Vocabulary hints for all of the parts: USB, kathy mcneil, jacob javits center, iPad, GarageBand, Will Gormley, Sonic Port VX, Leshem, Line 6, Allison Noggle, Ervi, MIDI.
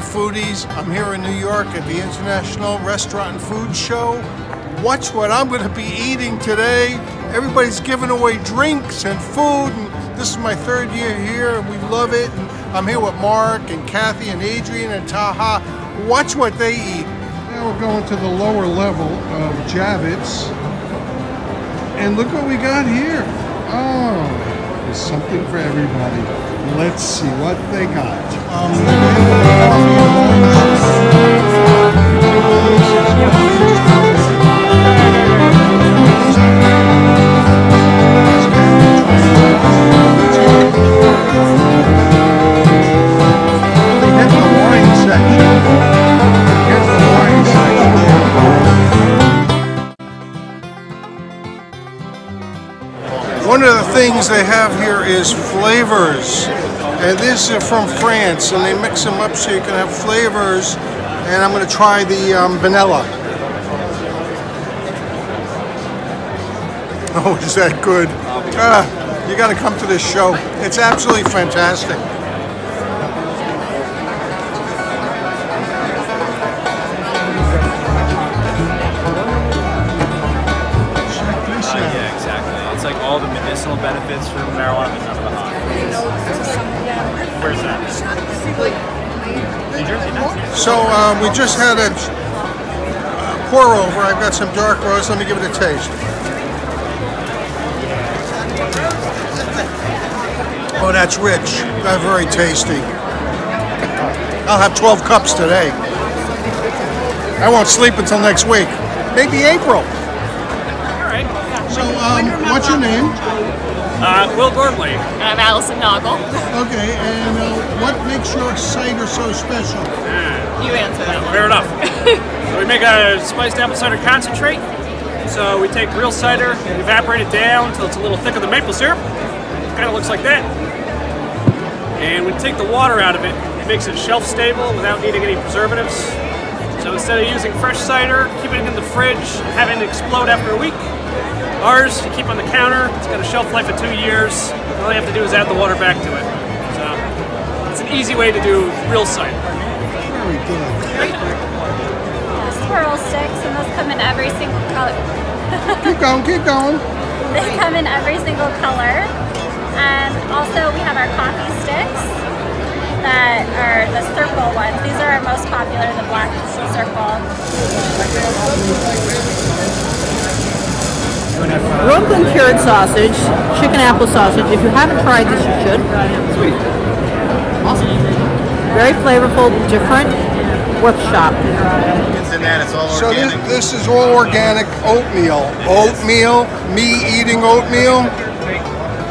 Hi foodies, I'm here in New York at the International Restaurant and Food Show. Watch what I'm going to be eating today. Everybody's giving away drinks and food, and this is my third year here and we love it. And I'm here with Mark and Kathy and Adrian and Taha. Watch what they eat. Now we're going to the lower level of Javits. And look what we got here. Oh, there's something for everybody. Let's see what they got. One of the things they have here is flavors, and this is from France, and they mix them up so you can have flavors. And I'm going to try the vanilla. Oh, is that good? You got to come to this show. It's absolutely fantastic. The medicinal benefits from marijuana but none of the hot. Where's that? New Jersey. So we just had a pour over. I've got some dark roast. Let me give it a taste. Oh, that's rich. That's very tasty. I'll have 12 cups today. I won't sleep until next week. Maybe April. So, what's your name? Will Gormley. I'm Allison Noggle. Okay, and what makes your cider so special? You answer that one. Fair enough. So we make a spiced apple cider concentrate. So we take real cider, evaporate it down until it's a little thicker than maple syrup. It kind of looks like that. And we take the water out of it. It makes it shelf stable without needing any preservatives. So instead of using fresh cider, keeping it in the fridge, having it explode after a week, ours, you keep on the counter, it's got a shelf life of 2 years. All you have to do is add the water back to it. So, it's an easy way to do real cider. Very good. Swirl sticks, and those come in every single color. Keep going, keep going. They come in every single color. And also, we have our coffee sticks that are the circle ones. These are our most popular, the black circle. Brooklyn cured sausage, chicken apple sausage. If you haven't tried this, you should. Sweet. Awesome. Very flavorful, different. Workshop. It's in that, it's all organic. So this is all organic oatmeal. Oatmeal, me eating oatmeal.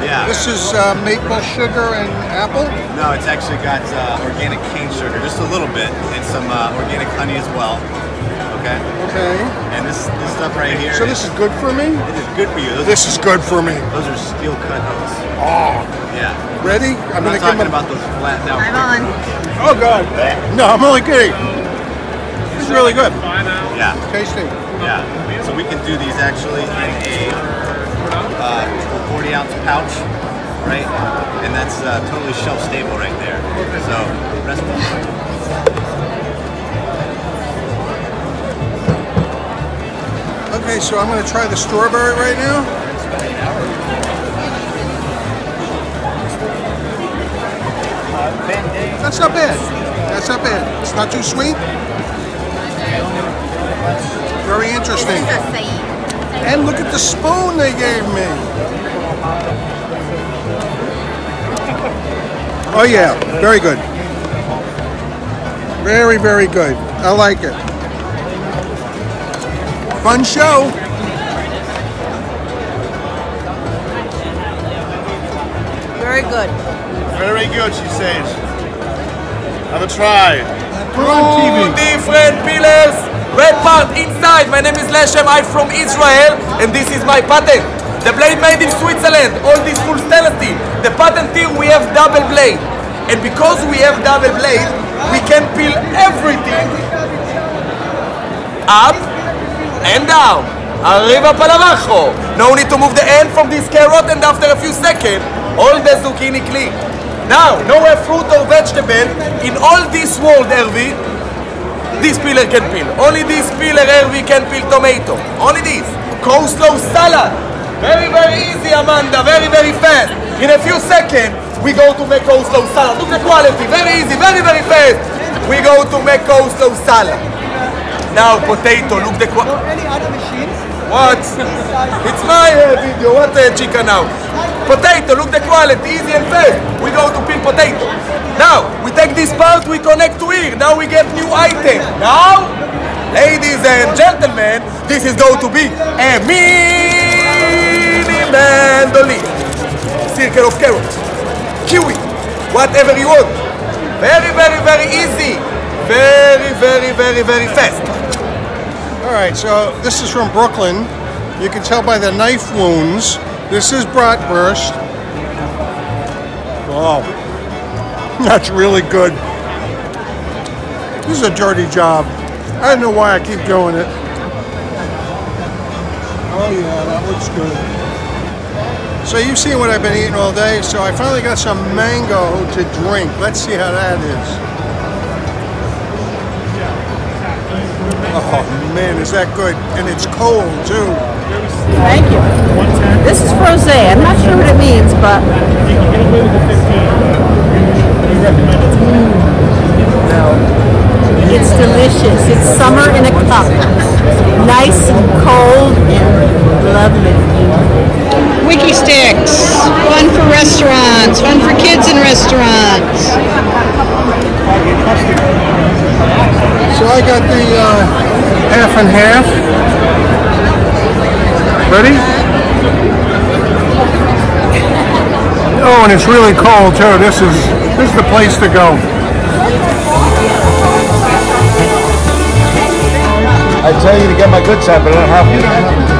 Yeah. This is maple sugar and apple? No, it's actually got organic cane sugar, just a little bit, and some organic honey as well. Okay. Okay. And this stuff right here. So this is good for me? It is good for you. Those this is good for me. Those are steel cut oats. Oh. Yeah. Ready? I'm going to give them about those flat now. I'm on. Oh, God. No, I'm only kidding. It's really good. Yeah. Tasty. Yeah. So we can do these actually in a 40-ounce pouch, right? And that's totally shelf stable right there. So, okay, so I'm going to try the strawberry right now. That's not bad. That's not bad. It's not too sweet. Very interesting. And look at the spoon they gave me. Oh yeah, very good. Very, very good. I like it. Fun show. Very good. Very good, she says. Have a try. Two different pillars. Red part inside. My name is Leshem. I'm from Israel, and this is my patent. The blade made in Switzerland. All this full stainless steel. The patent here, we have double blade, and because we have double blade, we can peel everything up and down. Arriva palavacho. No need to move the end from this carrot, and after a few seconds, all the zucchini clean. Now, nowhere fruit or vegetable in all this world, Ervi, this peeler can peel. Only this peeler, Ervi, can peel tomato. Only this. Coleslaw salad. Very, very easy, Amanda. Very, very fast. In a few seconds, we go to make coleslaw salad. Look at the quality. Very easy. Very, very fast. We go to make coleslaw salad. Now, potato. Look the quality. Any other machines? What? It's my video. What chicken now? Potato. Look the quality. Easy and fast. We go to peel potato. Now, we take this part. We connect to here. Now we get new item. Now, ladies and gentlemen, this is going to be a mini mandolin. Circle of carrots. Kiwi. Whatever you want. Very, very, very easy. Very, very, very, very fast. All right, so this is from Brooklyn. You can tell by the knife wounds. This is bratwurst. Wow, that's really good. This is a dirty job. I don't know why I keep doing it. Oh yeah, that looks good. So you've seen what I've been eating all day, so I finally got some mango to drink. Let's see how that is. Oh man, is that good? And it's cold too. Thank you. This is rosé. I'm not sure what it means, but you can get away with the 15. We recommend it. No, it's delicious. It's summer in a cup. Nice and cold and lovely. Wiki sticks. Fun for restaurants. Fun for kids in restaurants. So I got the half and half. Ready? Oh, and it's really cold too. This is the place to go. I tell you to get my good side, but I don't have to.